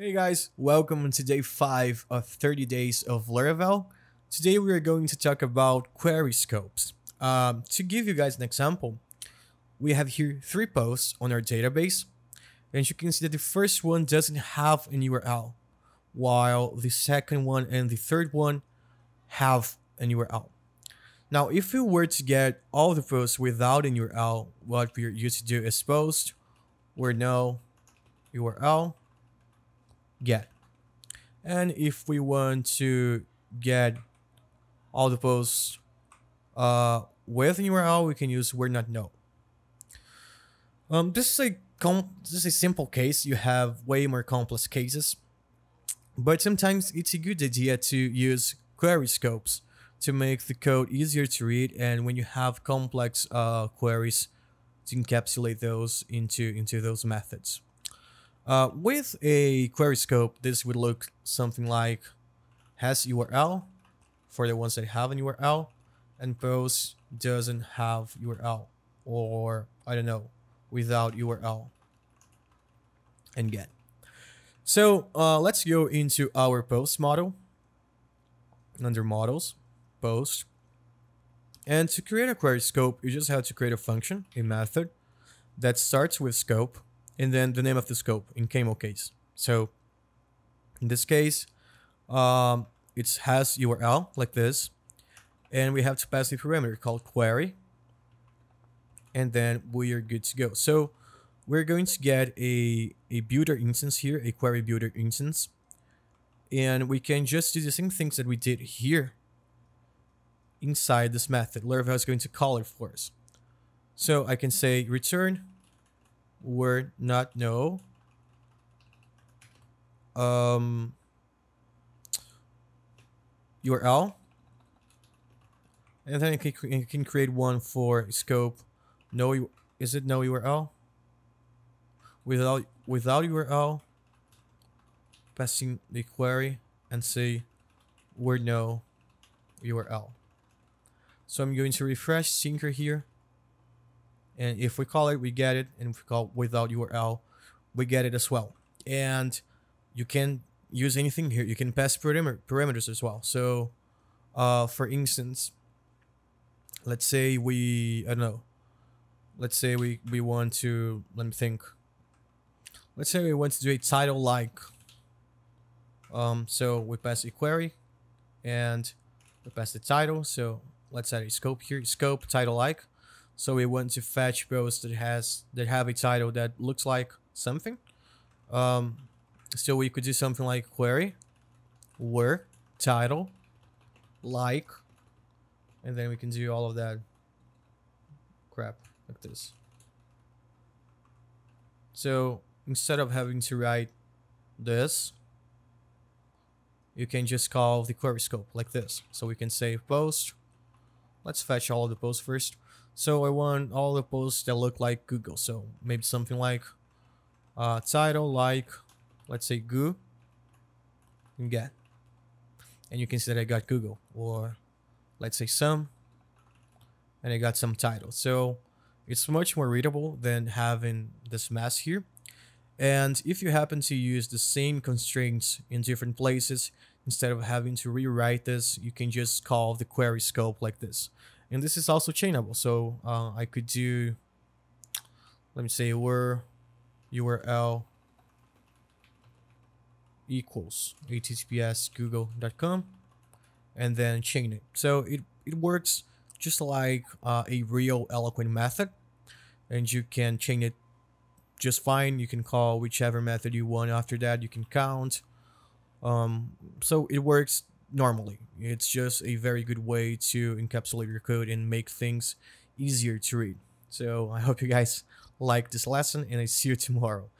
Hey guys, welcome to day 5 of 30 days of Laravel. Today we are going to talk about query scopes. To give you guys an example, we have here 3 posts on our database, and you can see that the first one doesn't have an URL, while the second one and the third one have an URL. Now, if we were to get all the posts without an URL, what we are used to do is post where no URL. Get. And if we want to get all the posts with an URL, we can use where not no. This is a simple case. You have way more complex cases, but sometimes it's a good idea to use query scopes to make the code easier to read, and when you have complex queries, to encapsulate those into those methods. With a query scope, this would look something like has URL for the ones that have an URL, and post doesn't have URL, or I don't know, without URL, and get. So let's go into our post model, under models, post. And to create a query scope, you just have to create a function, a method that starts with scope, and then the name of the scope in KMO case. So in this case, it has URL like this, and we have to pass a parameter called query, and then we are good to go. So we're going to get a builder instance here, a query builder instance, and we can just do the same things that we did here inside this method. Laravel is going to call it for us. So I can say return where not no URL, and then you can create one for scope no, is it no URL, without URL, passing the query and say where no URL. So I'm going to refresh Sinker here. And if we call it, we get it. And if we call without URL, we get it as well. And you can use anything here. You can pass parameters as well. So for instance, let's say we, I don't know. Let's say we want to, let me think. Let's say we want to do a title like. So we pass a query and we pass the title. So let's add a scope here, scope title like. So we want to fetch posts that have a title that looks like something. So we could do something like query, where, title, like, and then we can do all of that crap like this. So instead of having to write this, you can just call the query scope like this. So we can say post. Let's fetch all of the posts first. So I want all the posts that look like Google. So maybe something like title like, let's say Goo, and get. And you can see that I got Google, or let's say some, and I got some title. So it's much more readable than having this mess here. And if you happen to use the same constraints in different places, instead of having to rewrite this, you can just call the query scope like this. And this is also chainable, so I could do, let me say, where URL equals https://google.com, and then chain it. So it works just like a real Eloquent method, and you can chain it just fine. You can call whichever method you want after that. You can count. So it works normally. It's just a very good way to encapsulate your code and make things easier to read. So I hope you guys like this lesson, and I see you tomorrow.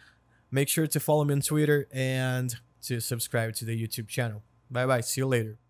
Make sure to follow me on Twitter and to subscribe to the YouTube channel. Bye bye. See you later.